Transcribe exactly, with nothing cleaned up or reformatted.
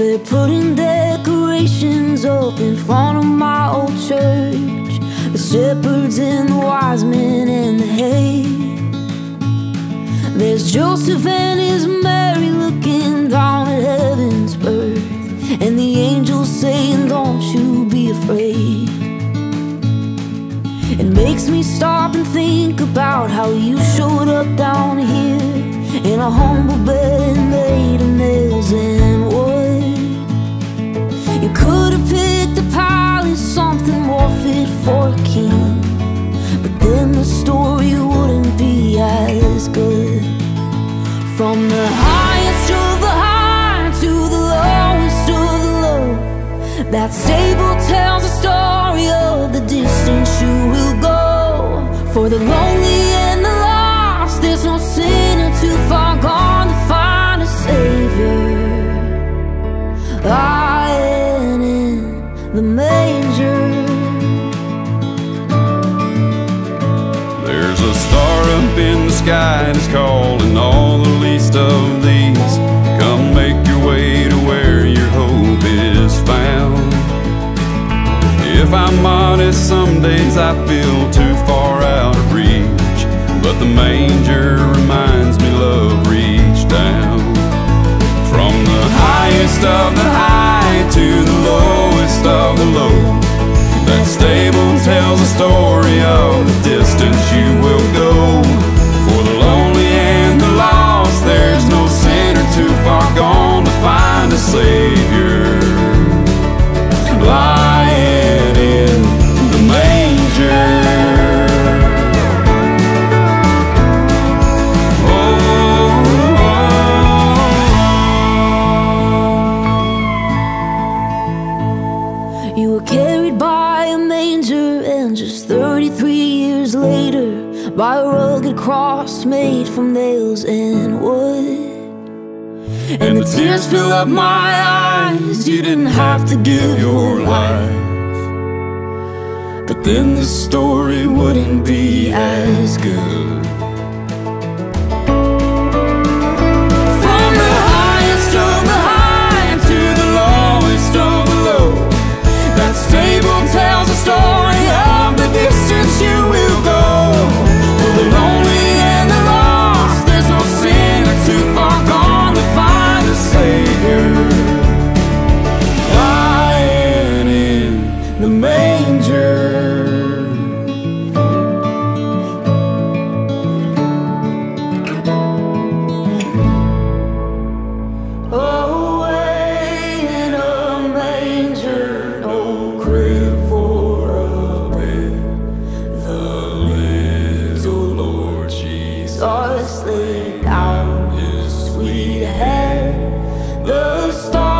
They're putting decorations up in front of my old church, the shepherds and the wise men and the hay. There's Joseph and his Mary looking down at heaven's birth, and the angels saying, don't you be afraid. It makes me stop and think about how you showed up down here in a humble bed made of nails and wood. You could have picked a palace, something more fit for a king, but then the story wouldn't be as good. From the highest of the high to the lowest of the low, that stable tells a story of the distance you will go. For the lonely and the lost, there's no sin too far gone to find a savior. I am in the manger. There's a star up in the sky that's calling all the least of these. Come make your way to where your hope is found. If I'm honest, some days I feel too far out of reach, but the manger reminds me love reached down. From the highest of the high to the lowest of the low, that stable tells a story of the distance you will go. For the lonely and the lost, there's no sinner too far gone to find a savior. Lying in the manger. You were carried by a manger, and just thirty-three years later, by a rugged cross made from nails and wood. And, and the tears fill up my eyes. You didn't have to give your life, but then the story wouldn't be as good. From the highest of the high to the lowest of the low, that stable tells a story of the distance you will go. For the lonely and the lost, there's no sinner too far gone to find a savior. Lying in the manger. Laid down his sweet head, the star.